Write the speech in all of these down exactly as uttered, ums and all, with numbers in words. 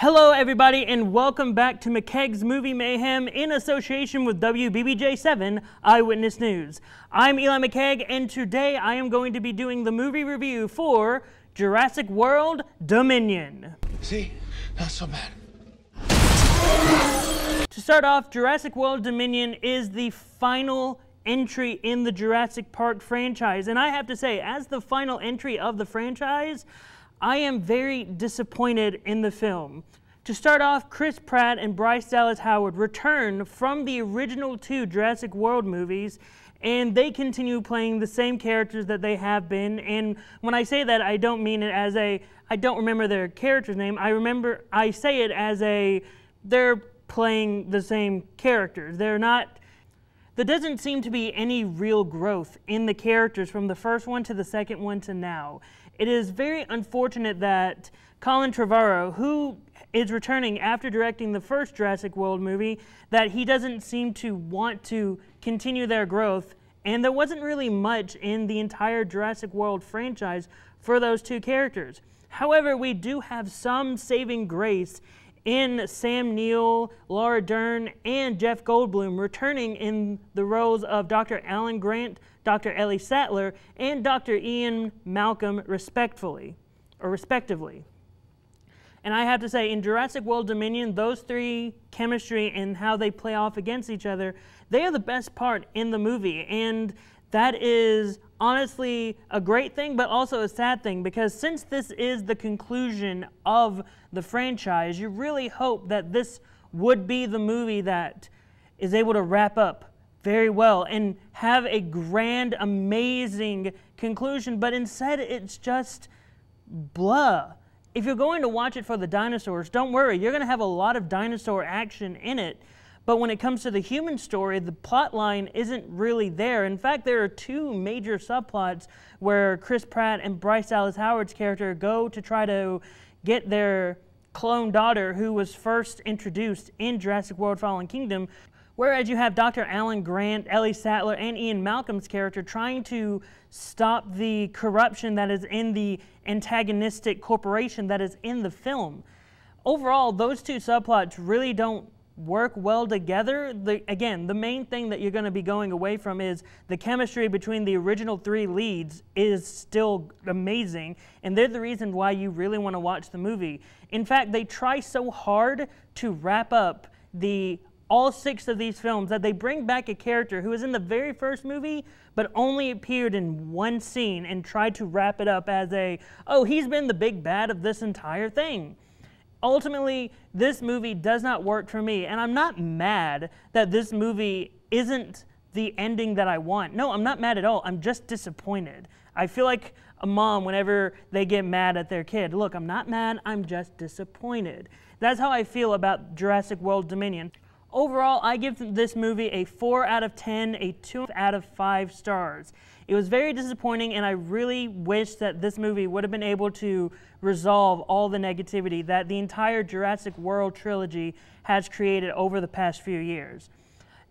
Hello everybody and welcome back to McCaig's Movie Mayhem in association with W B B J seven Eyewitness News. I'm Eli McCaig and today I am going to be doing the movie review for Jurassic World Dominion. See? Not so bad. To start off, Jurassic World Dominion is the final entry in the Jurassic Park franchise, and I have to say, as the final entry of the franchise, I am very disappointed in the film. To start off, Chris Pratt and Bryce Dallas Howard return from the original two Jurassic World movies, and they continue playing the same characters that they have been. And when I say that, I don't mean it as a, I don't remember their character's name. I remember, I say it as a, they're playing the same characters. They're not, there doesn't seem to be any real growth in the characters from the first one to the second one to now. It is very unfortunate that Colin Trevorrow, who is returning after directing the first Jurassic World movie, that he doesn't seem to want to continue their growth, and there wasn't really much in the entire Jurassic World franchise for those two characters. However, we do have some saving grace in Sam Neill, Laura Dern, and Jeff Goldblum returning in the roles of Doctor Alan Grant, Doctor Ellie Sattler, and Doctor Ian Malcolm respectfully, or respectively. And I have to say, in Jurassic World Dominion, those three, chemistry and how they play off against each other, they are the best part in the movie. And that is honestly a great thing, but also a sad thing, because since this is the conclusion of the franchise, you really hope that this would be the movie that is able to wrap up very well and have a grand, amazing conclusion, but instead it's just blah. If you're going to watch it for the dinosaurs, don't worry, you're going to have a lot of dinosaur action in it. But when it comes to the human story, the plot line isn't really there. In fact, there are two major subplots where Chris Pratt and Bryce Dallas Howard's character go to try to get their clone daughter, who was first introduced in Jurassic World Fallen Kingdom, whereas you have Doctor Alan Grant, Ellie Sattler, and Ian Malcolm's character trying to stop the corruption that is in the antagonistic corporation that is in the film. Overall, those two subplots really don't work well together. The, again, the main thing that you're going to be going away from is the chemistry between the original three leads is still amazing, and they're the reason why you really want to watch the movie. In fact, they try so hard to wrap up the all six of these films that they bring back a character who was in the very first movie but only appeared in one scene and tried to wrap it up as a, oh, he's been the big bad of this entire thing. Ultimately, this movie does not work for me, and I'm not mad that this movie isn't the ending that I want. No, I'm not mad at all. I'm just disappointed. I feel like a mom whenever they get mad at their kid. Look, I'm not mad, I'm just disappointed. That's how I feel about Jurassic World Dominion. Overall, I give this movie a four out of ten, a two out of five stars. It was very disappointing, and I really wish that this movie would have been able to resolve all the negativity that the entire Jurassic World trilogy has created over the past few years.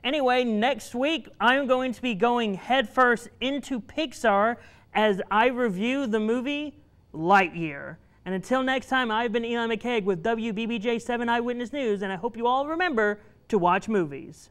Anyway, next week, I'm going to be going headfirst into Pixar as I review the movie Lightyear. And until next time, I've been Eli McCaig with W B B J seven Eyewitness News, and I hope you all remember to watch movies.